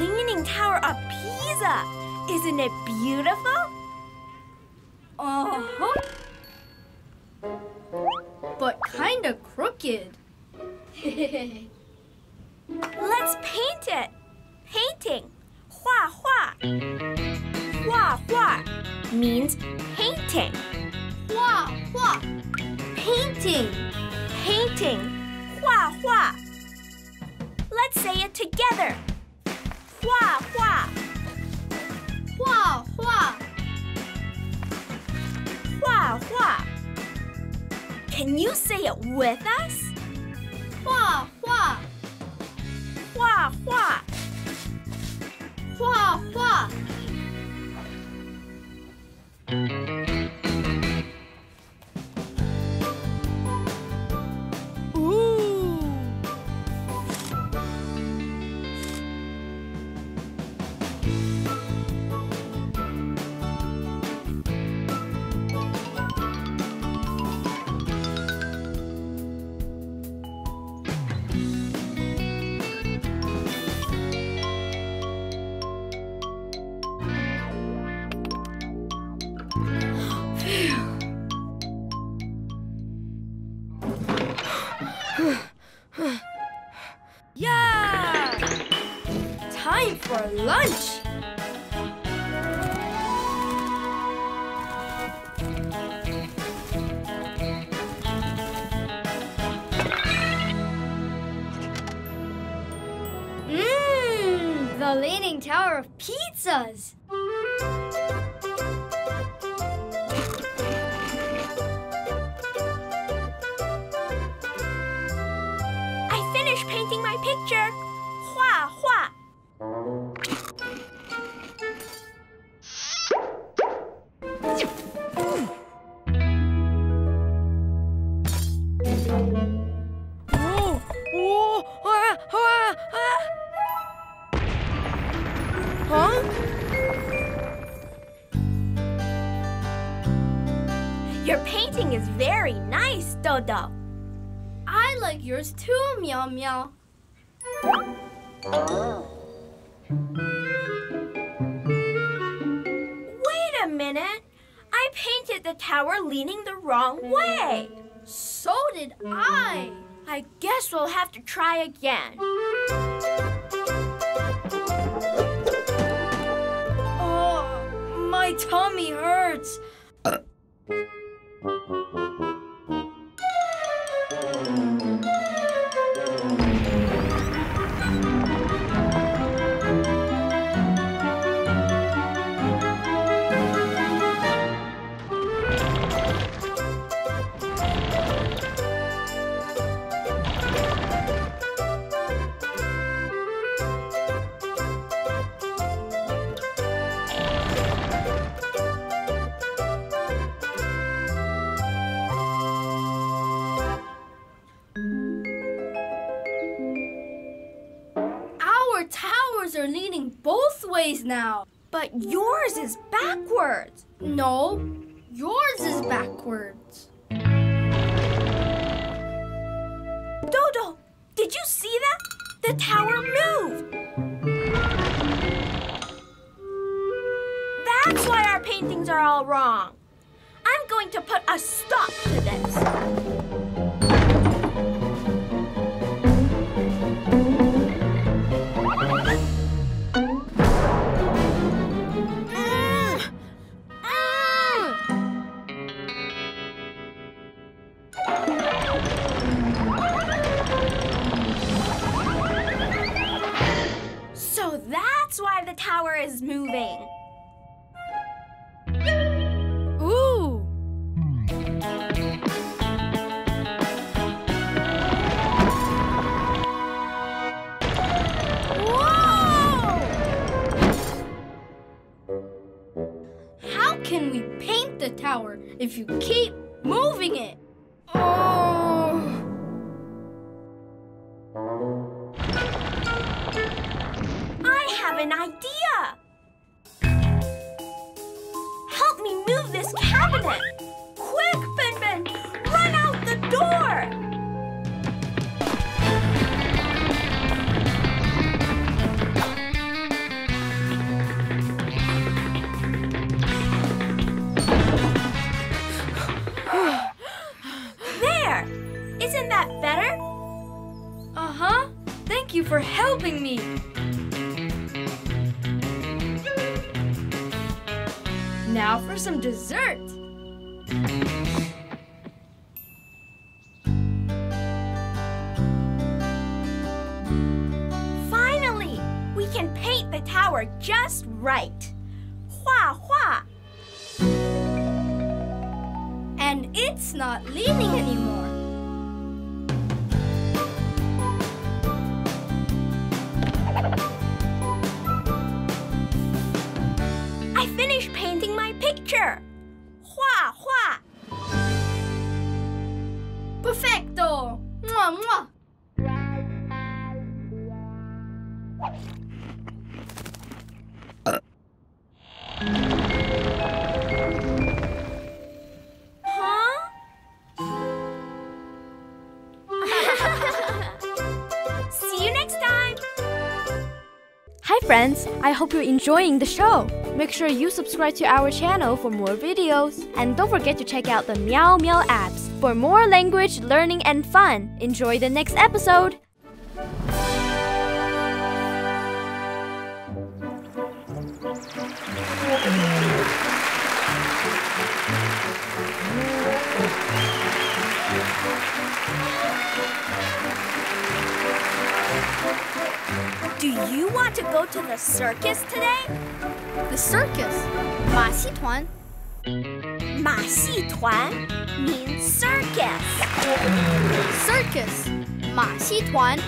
Leaning Tower of Pisa. Isn't it beautiful? Uh-huh. But kinda crooked. Let's paint it. Painting. Hua Hua. Hua Hua means painting. Hua Hua. Painting. Painting. Hua Hua. Let's say it together. Hua Hua. Hua Hua. Hua Hua. Can you say it with us? Hua Hua. Hua Hua. Hua Hua. Ooh. The Leaning Tower of Pizzas! I finished painting my picture! Hua Hua! Dodo. I like yours too, Meow Meow. Wait a minute. I painted the tower leaning the wrong way. So did I. I guess we'll have to try again. Oh, my tummy hurts. Now. But yours is backwards. No, yours is backwards. Dodo, did you see that? The tower moved. That's why our paintings are all wrong. I'm going to put a stop to this. Is moving. Ooh! Whoa! How can we paint the tower if you keep moving it? Now for some dessert. Finally, we can paint the tower just right. Hua Hua. And it's not leaning anymore. I finished painting my picture. Hua Hua. Perfecto. Mwah, mwah. Friends, I hope you're enjoying the show. Make sure you subscribe to our channel for more videos. And don't forget to check out the Meow Meow apps for more language learning and fun. Enjoy the next episode. Do you want to go to the circus today? The circus? Ma Sitwan. Ma Sitwan means circus. Circus. Ma Sitwan.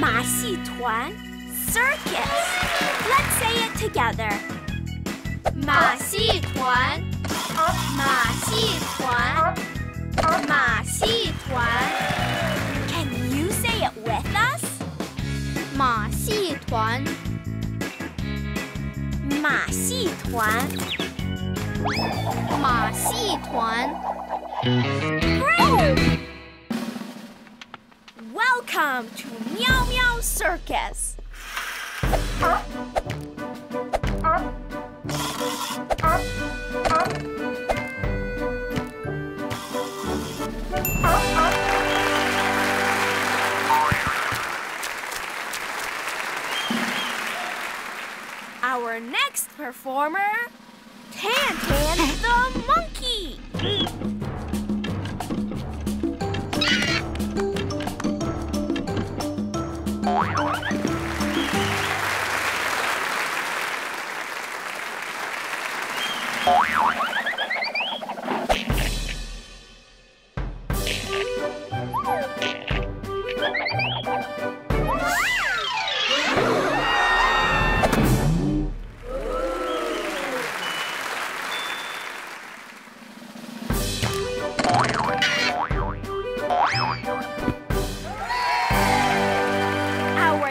Ma Sitwan. Circus. Let's say it together. Ma Sitwan. Ma Sitwan. Ma Sitwan. Can you say it with us? Ma Sitwan. Ma Sitwan. Ma Sitwan. Great! Welcome to Meow Meow Circus. Our next performer, Tan Tan the monkey. Our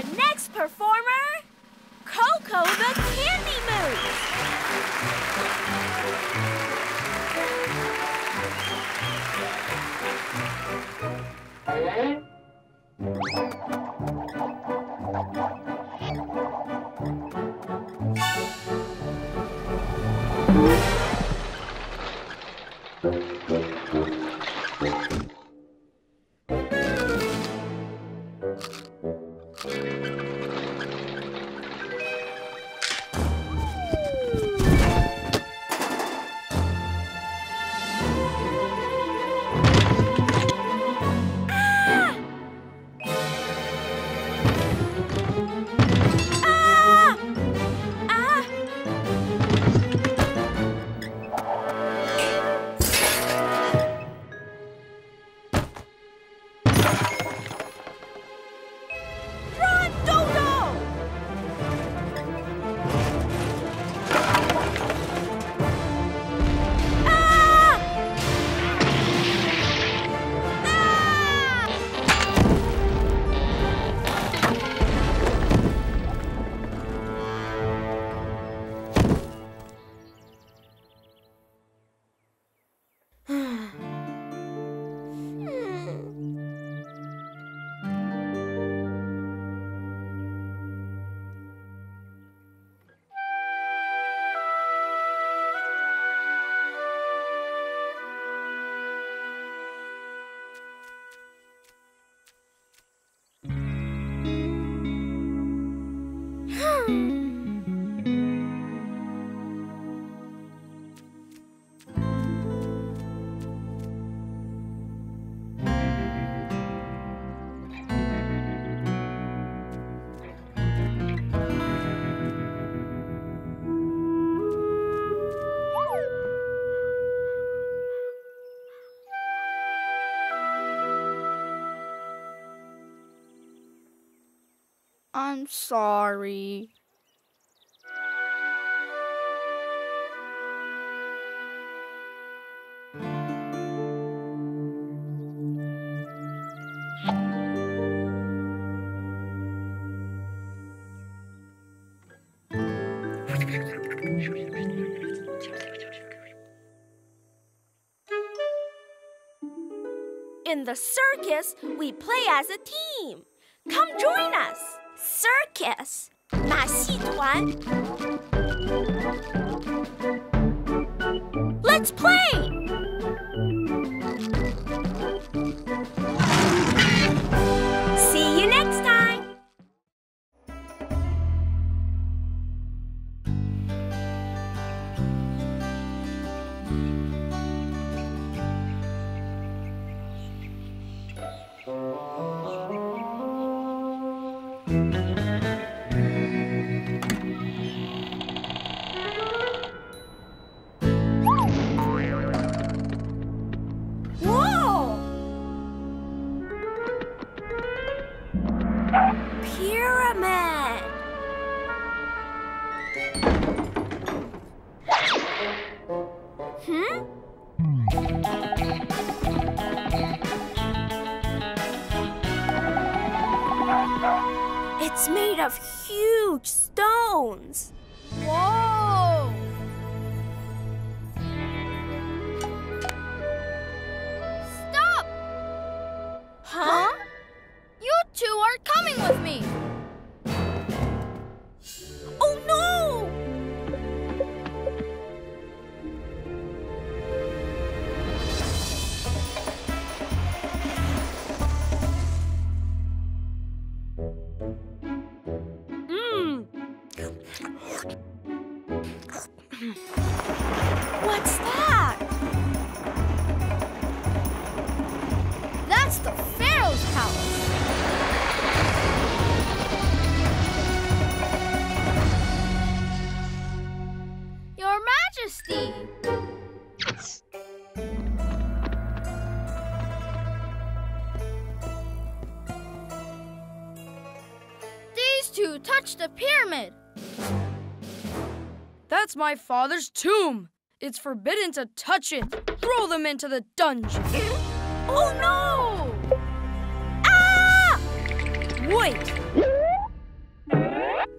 next performer, Coco the Candy Moose. I'm sorry. In the circus, we play as a team. Come join us. Circus. Ma Sitwan. Let's play. See you next time. It's made of huge stones. Whoa! Stop! Huh? You two are coming with me. Oh no! What's that? That's the Pharaoh's palace. Your Majesty. These two touched the pyramid. That's my father's tomb. It's forbidden to touch it. Throw them into the dungeon. Oh no! Ah! Wait.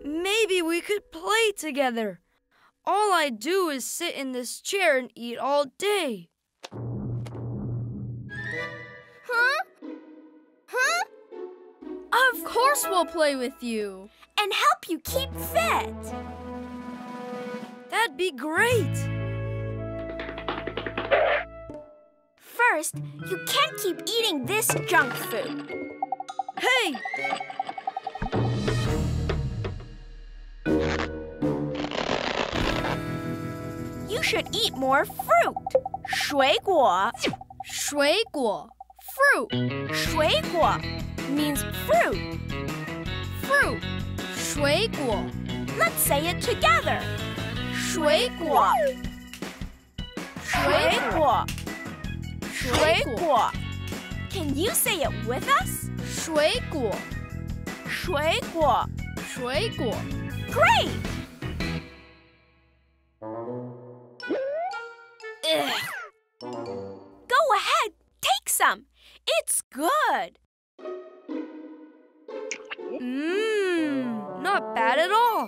Maybe we could play together. All I do is sit in this chair and eat all day. Huh? Huh? Of course we'll play with you. And help you keep fit. That'd be great. First, you can't keep eating this junk food. Hey! You should eat more fruit. 水果. 水果. Fruit. 水果 means fruit. Fruit. 水果. Let's say it together. 水果 水果 水果 Can you say it with us? 水果 水果 水果 Great! Ugh. Go ahead, take some. It's good. Not bad at all.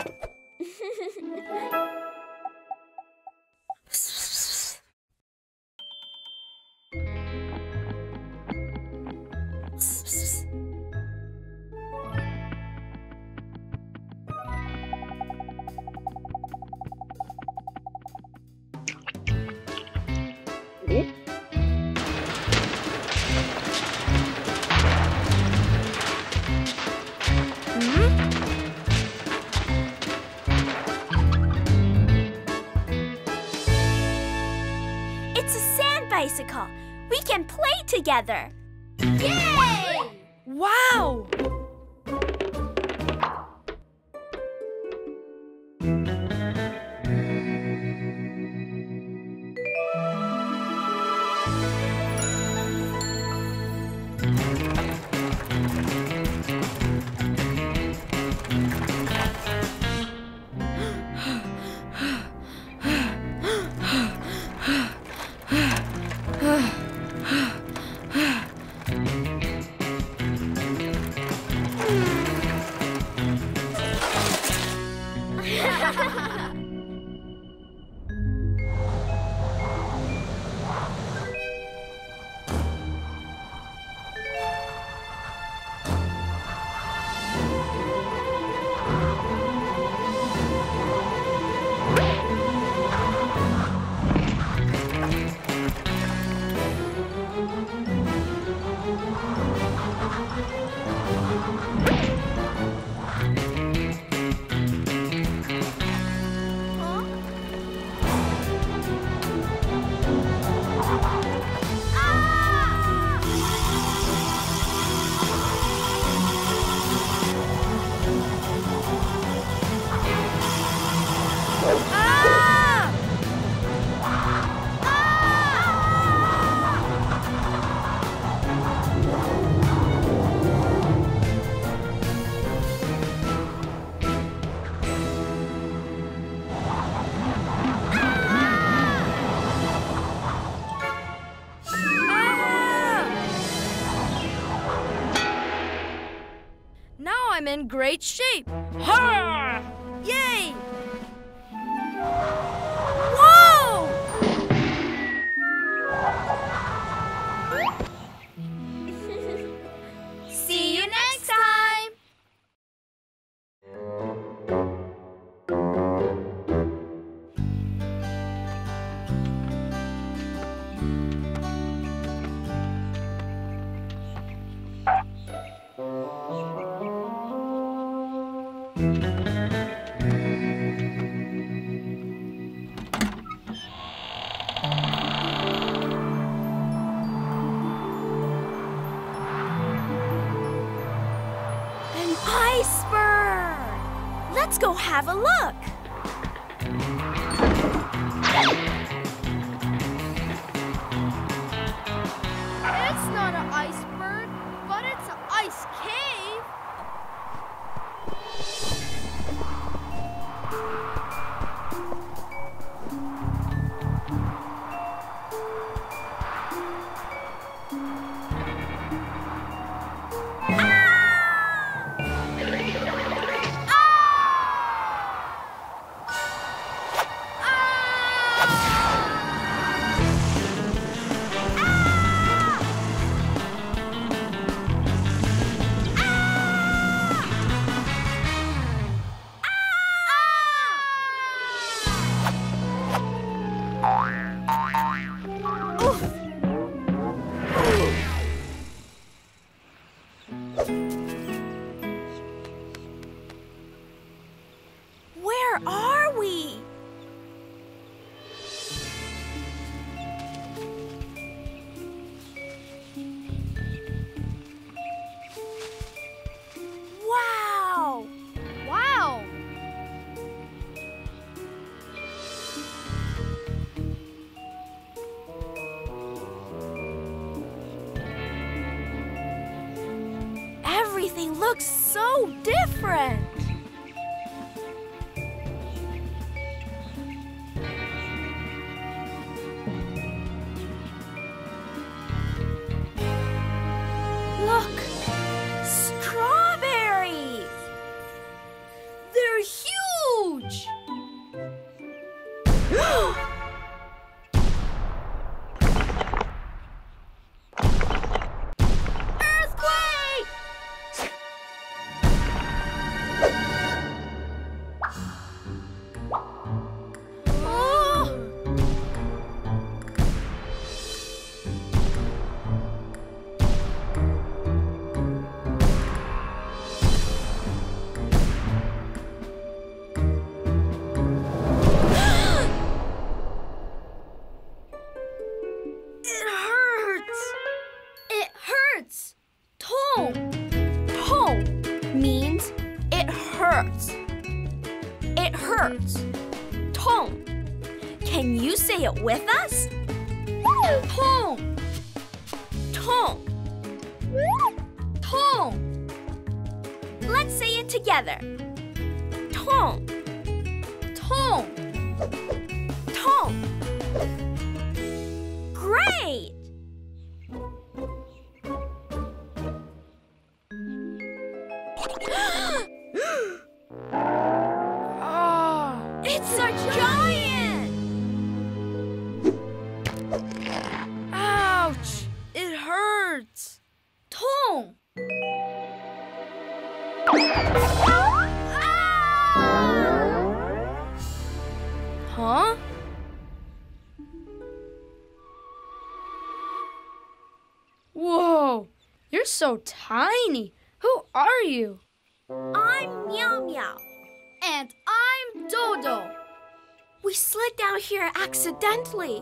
Bicycle. We can play together. Yay! Wow! in great shape. Ha! Yay! Whoa! See you next time! Let's go have a look. It's not an iceberg, but it's an ice cave. Everything looks so different. Look, strawberries. They're huge. It hurts. Tong. Can you say it with us? Tong. Tong. Tong. Let's say it together. Tong. Tong. Tong. Great! Huh? Whoa, you're so tiny. Who are you? I'm Meow Meow. And I'm Dodo. We slid down here accidentally.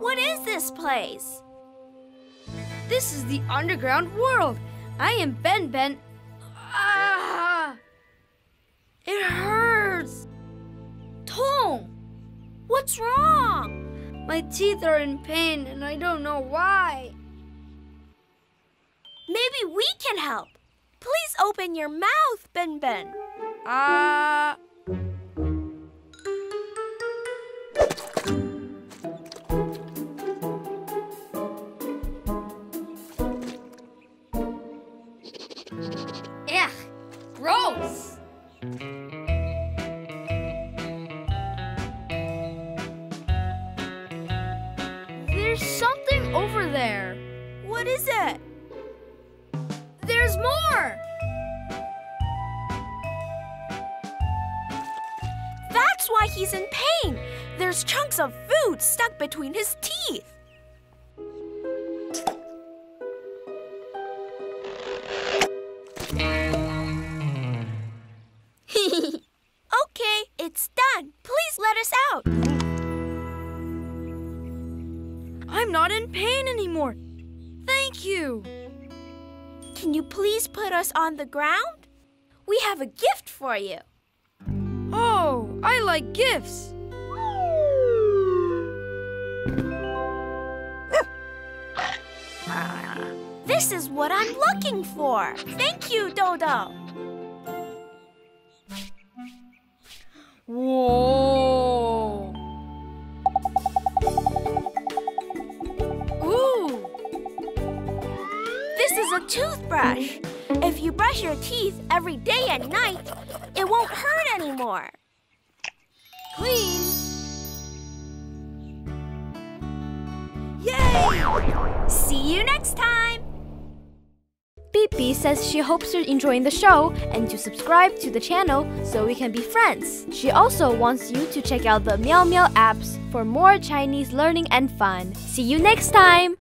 What is this place? This is the underground world. I am Ben Ben. Ah! It hurts. Tong, what's wrong? My teeth are in pain and I don't know why. Maybe we can help. Please open your mouth, Ben Ben. Gross! What is it? There's more! That's why he's in pain. There's chunks of food stuck between his teeth. Okay, it's done. Please let us out. I'm not in pain anymore. Thank you. Can you please put us on the ground? We have a gift for you. Oh, I like gifts. This is what I'm looking for. Thank you, Dodo. Whoa! Ooh! This is a toothbrush. If you brush your teeth every day and night, it won't hurt anymore. Clean! Yay! See you next time! Bibi says she hopes you're enjoying the show and to subscribe to the channel so we can be friends. She also wants you to check out the Miao Miao apps for more Chinese learning and fun. See you next time!